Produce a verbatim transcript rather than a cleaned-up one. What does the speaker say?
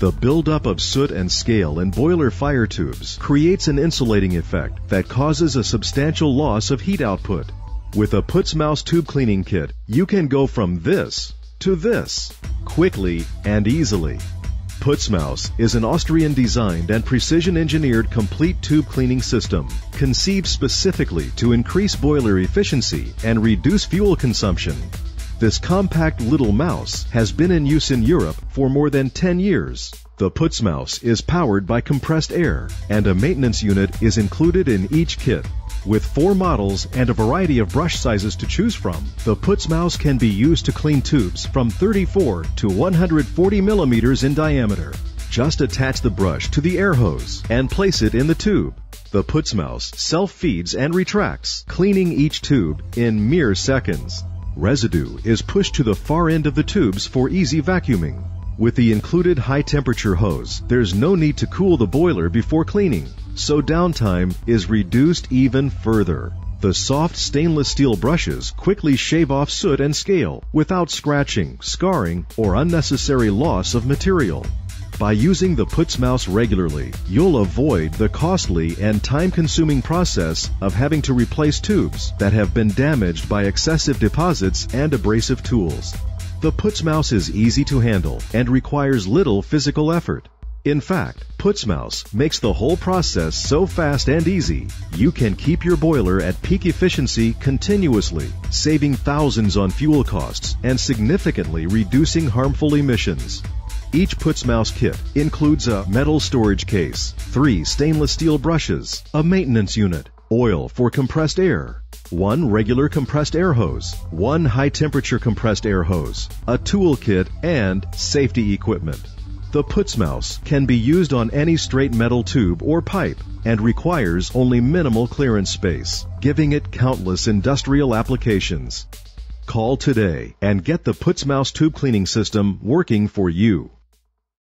The buildup of soot and scale in boiler fire tubes creates an insulating effect that causes a substantial loss of heat output. With a Putzmaus tube cleaning kit, you can go from this to this quickly and easily. Putzmaus is an Austrian-designed and precision-engineered complete tube cleaning system conceived specifically to increase boiler efficiency and reduce fuel consumption. This compact little mouse has been in use in Europe for more than ten years. The Putzmaus is powered by compressed air, and a maintenance unit is included in each kit. With four models and a variety of brush sizes to choose from, the Putzmaus can be used to clean tubes from thirty-four to one hundred forty millimeters in diameter. Just attach the brush to the air hose and place it in the tube. The Putzmaus self-feeds and retracts, cleaning each tube in mere seconds. Residue is pushed to the far end of the tubes for easy vacuuming. With the included high-temperature hose, there's no need to cool the boiler before cleaning, so downtime is reduced even further. The soft stainless steel brushes quickly shave off soot and scale without scratching, scarring, or unnecessary loss of material. By using the Putzmaus regularly, you'll avoid the costly and time-consuming process of having to replace tubes that have been damaged by excessive deposits and abrasive tools. The Putzmaus is easy to handle and requires little physical effort. In fact, Putzmaus makes the whole process so fast and easy, you can keep your boiler at peak efficiency continuously, saving thousands on fuel costs and significantly reducing harmful emissions. Each Putzmaus kit includes a metal storage case, three stainless steel brushes, a maintenance unit, oil for compressed air, one regular compressed air hose, one high-temperature compressed air hose, a tool kit, and safety equipment. The Putzmaus can be used on any straight metal tube or pipe and requires only minimal clearance space, giving it countless industrial applications. Call today and get the Putzmaus tube cleaning system working for you.